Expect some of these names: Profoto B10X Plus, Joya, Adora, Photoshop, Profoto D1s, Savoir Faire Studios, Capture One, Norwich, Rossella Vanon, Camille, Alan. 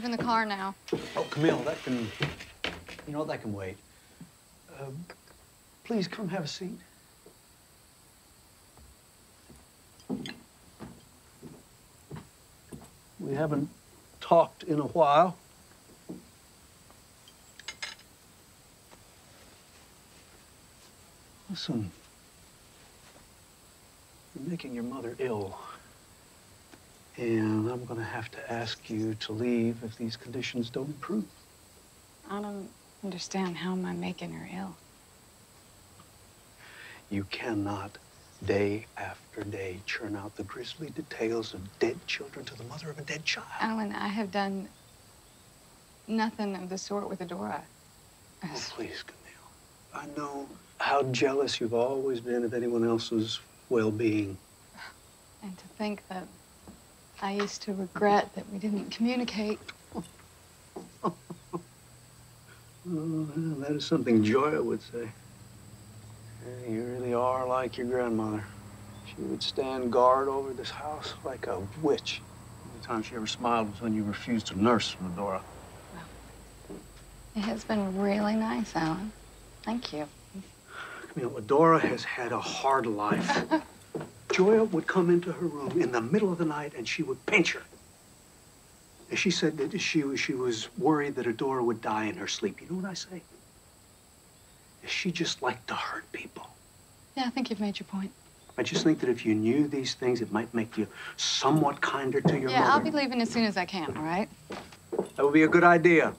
I'm in the car now. Oh, Camille, that can, you know, that can wait. Please come have a seat. We haven't talked in a while. Listen, you're making your mother ill, and I'm gonna have to ask you to leave if these conditions don't improve. I don't understand. How am I making her ill? You cannot, day after day, churn out the grisly details of dead children to the mother of a dead child. Alan, I have done nothing of the sort with Adora. Oh, please, Camille. I know how jealous you've always been of anyone else's well-being. And to think that I used to regret that we didn't communicate. Oh, that is something Joya would say. You really are like your grandmother. She would stand guard over this house like a witch. The only time she ever smiled was when you refused to nurse Adora. Well, it has been really nice, Alan. Thank you. Camille, Adora has had a hard life. Joya would come into her room in the middle of the night and she would pinch her. And she said that she was worried that Adora would die in her sleep. You know what I say? She just liked to hurt people. Yeah, I think you've made your point. I just think that if you knew these things, it might make you somewhat kinder to your mother. Yeah, I'll be leaving as soon as I can, all right? That would be a good idea.